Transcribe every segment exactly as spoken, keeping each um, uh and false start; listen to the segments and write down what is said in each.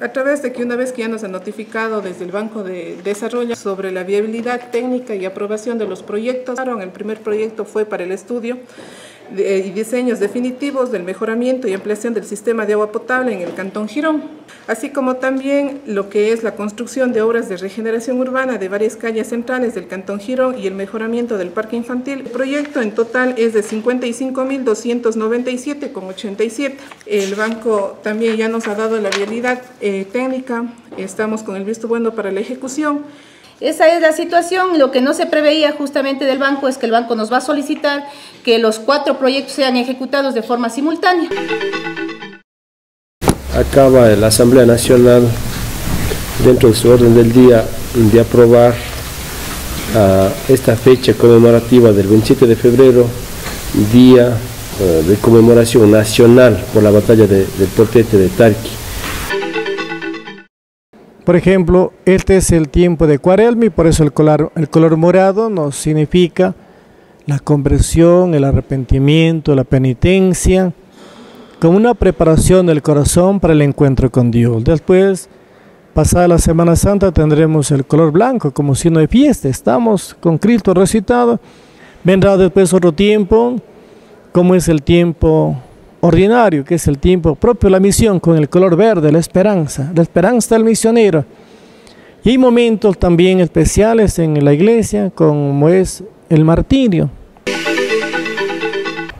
A través de que una vez que ya nos han notificado desde el Banco de Desarrollo sobre la viabilidad técnica y aprobación de los proyectos, el primer proyecto fue para el estudio y diseños definitivos del mejoramiento y ampliación del sistema de agua potable en el Cantón Girón, así como también lo que es la construcción de obras de regeneración urbana de varias calles centrales del Cantón Girón y el mejoramiento del parque infantil. El proyecto en total es de cincuenta y cinco mil doscientos noventa y siete con ochenta y siete. El banco también ya nos ha dado la viabilidad eh, técnica, estamos con el visto bueno para la ejecución. Esa es la situación. Lo que no se preveía justamente del banco es que el banco nos va a solicitar que los cuatro proyectos sean ejecutados de forma simultánea. Acaba la Asamblea Nacional, dentro de su orden del día, de aprobar uh, esta fecha conmemorativa del veintisiete de febrero, día uh, de conmemoración nacional por la batalla de, del Portete de Tarqui. Por ejemplo, este es el tiempo de Cuaresma y por eso el color, el color morado nos significa la conversión, el arrepentimiento, la penitencia, como una preparación del corazón para el encuentro con Dios. Después, pasada la Semana Santa, tendremos el color blanco como signo de fiesta. Estamos con Cristo resucitado. Vendrá después otro tiempo, como es el tiempo ordinario, que es el tiempo propio de la misión, con el color verde, la esperanza, la esperanza del misionero. Y hay momentos también especiales en la iglesia, como es el martirio.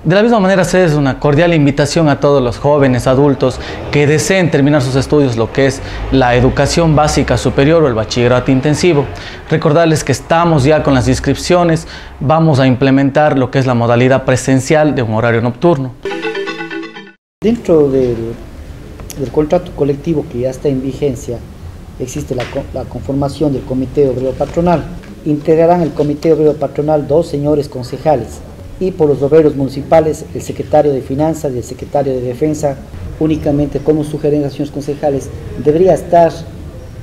De la misma manera, es una cordial invitación a todos los jóvenes, adultos que deseen terminar sus estudios, lo que es la educación básica superior o el bachillerato intensivo. Recordarles que estamos ya con las inscripciones, vamos a implementar lo que es la modalidad presencial de un horario nocturno. Dentro del, del contrato colectivo que ya está en vigencia, existe la, la conformación del Comité Obrero Patronal. Integrarán el Comité Obrero Patronal dos señores concejales y por los obreros municipales el secretario de Finanzas y el secretario de Defensa. Únicamente, como sugerencia, señores concejales, debería estar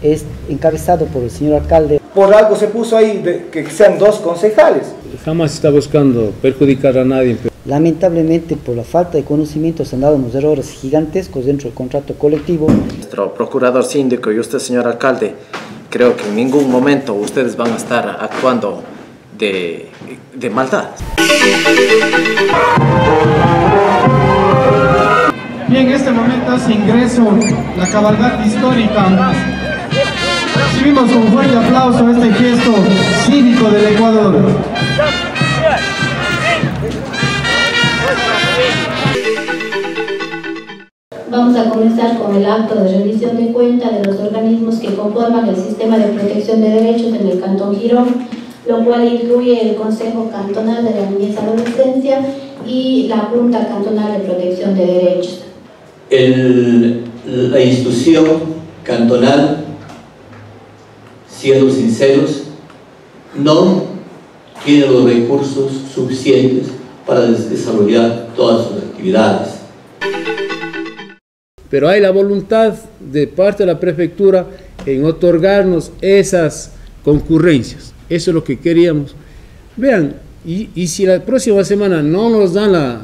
es, encabezado por el señor alcalde. Por algo se puso ahí de, que sean dos concejales. Jamás está buscando perjudicar a nadie. Lamentablemente, por la falta de conocimiento, se han dado unos errores gigantescos dentro del contrato colectivo. Nuestro procurador síndico y usted, señor alcalde, creo que en ningún momento ustedes van a estar actuando de, de maldad. Bien, en este momento hace ingreso la cabalgata histórica. Recibimos un fuerte aplauso a este gesto cívico del Ecuador. Vamos a comenzar con el acto de rendición de cuenta de los organismos que conforman el sistema de protección de derechos en el Cantón Girón, lo cual incluye el Consejo Cantonal de la Niñez y Adolescencia y la Junta Cantonal de Protección de Derechos. El, la institución cantonal, siendo sinceros, no tiene los recursos suficientes para desarrollar todas sus actividades. Pero hay la voluntad de parte de la prefectura en otorgarnos esas concurrencias. Eso es lo que queríamos. Vean, y, y si la próxima semana no nos dan la,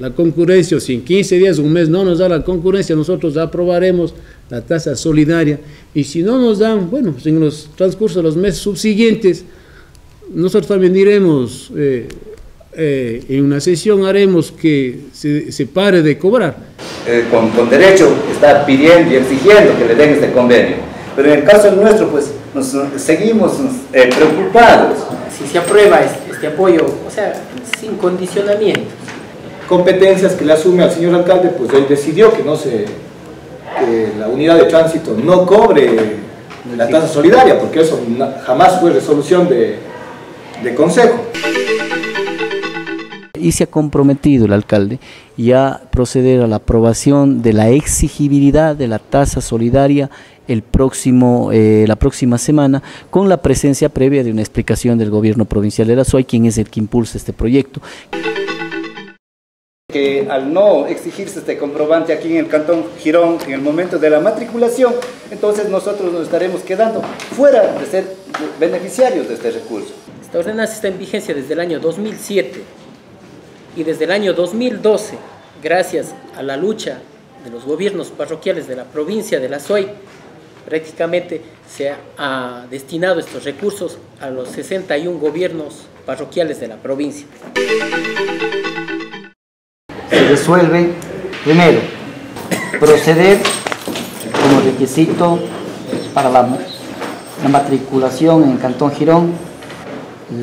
la concurrencia, o si en quince días, un mes, no nos dan la concurrencia, nosotros aprobaremos la tasa solidaria. Y si no nos dan, bueno, pues en los transcurso de los meses subsiguientes, nosotros también iremos, eh, eh, en una sesión haremos que se, se pare de cobrar. Eh, con, con derecho está pidiendo y exigiendo que le den este convenio, pero en el caso nuestro pues nos seguimos eh, preocupados. Si se aprueba este, este apoyo, o sea, sin condicionamientos. Competencias que le asume al señor alcalde, pues él decidió que no se que la unidad de tránsito no cobre la tasa solidaria, porque eso jamás fue resolución de, de consejo. Y se ha comprometido el alcalde ya proceder a la aprobación de la exigibilidad de la tasa solidaria el próximo, eh, la próxima semana, con la presencia previa de una explicación del gobierno provincial de la S O A I, quien es el que impulsa este proyecto. Que al no exigirse este comprobante aquí en el Cantón Girón, en el momento de la matriculación, entonces nosotros nos estaremos quedando fuera de ser beneficiarios de este recurso. Esta ordenanza está en vigencia desde el año dos mil siete. Y desde el año dos mil doce, gracias a la lucha de los gobiernos parroquiales de la provincia de la S O A I, prácticamente se ha destinado estos recursos a los sesenta y uno gobiernos parroquiales de la provincia. Se resuelve, primero, proceder como requisito para la, la matriculación en el Cantón Girón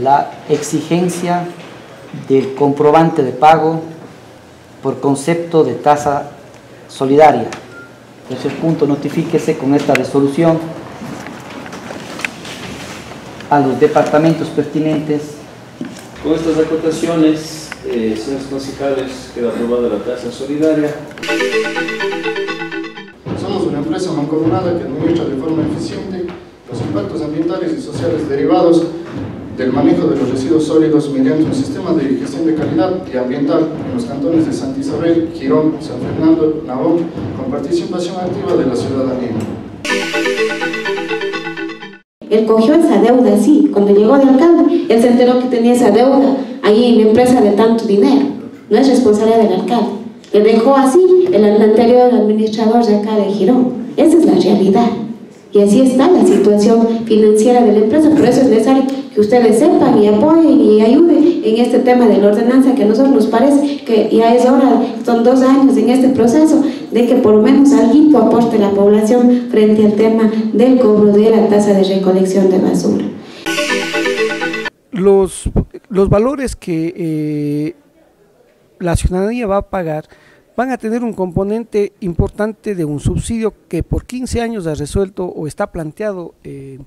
la exigencia del comprobante de pago por concepto de tasa solidaria. Tercer punto, notifíquese con esta resolución a los departamentos pertinentes. Con estas acotaciones, eh, señores concejales, queda aprobada la tasa solidaria. Somos una empresa mancomunada que administra de forma eficiente los impactos ambientales y sociales derivados del manejo de los residuos sólidos mediante un sistema de gestión de calidad y ambiental en los cantones de Santa Isabel, Girón, San Fernando, Navón, con participación activa de la ciudadanía. Él cogió esa deuda, sí, cuando llegó de alcalde, él se enteró que tenía esa deuda, ahí en mi empresa de tanto dinero, no es responsabilidad del alcalde. Le dejó así el anterior administrador de acá de Girón, esa es la realidad. Y así está la situación financiera de la empresa, por eso es necesario que ustedes sepan y apoyen y ayuden en este tema de la ordenanza, que a nosotros nos parece que ya es hora, son dos años en este proceso, de que por lo menos alguien aporte la población frente al tema del cobro de la tasa de recolección de basura. Los, los valores que eh, la ciudadanía va a pagar van a tener un componente importante de un subsidio que por quince años ha resuelto o está planteado eh,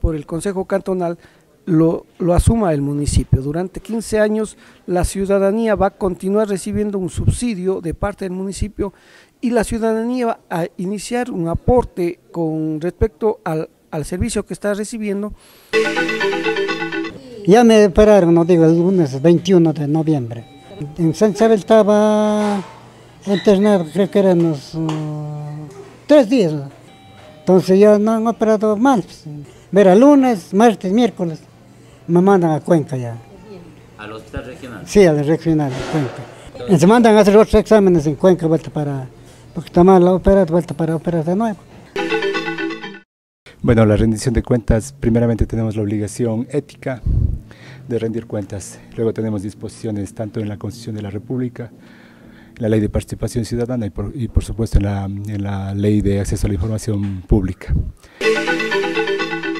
por el Consejo Cantonal, lo, lo asuma el municipio. Durante quince años la ciudadanía va a continuar recibiendo un subsidio de parte del municipio y la ciudadanía va a iniciar un aporte con respecto al, al servicio que está recibiendo. Ya me esperaron, no digo, el lunes veintiuno de noviembre. En San Sebastián estaba... internado, creo que eran los uh, tres días, entonces yo no han operado mal. Verá, lunes, martes, miércoles, me mandan a Cuenca ya. ¿Al hospital regional? Sí, al regional, Cuenca. Entonces, se mandan a hacer otros exámenes en Cuenca, vuelta para, porque está mal operado, vuelta para operar de nuevo. Bueno, la rendición de cuentas, primeramente tenemos la obligación ética de rendir cuentas, luego tenemos disposiciones tanto en la Constitución de la República, la Ley de Participación Ciudadana y por, y por supuesto en la, en la Ley de Acceso a la Información Pública.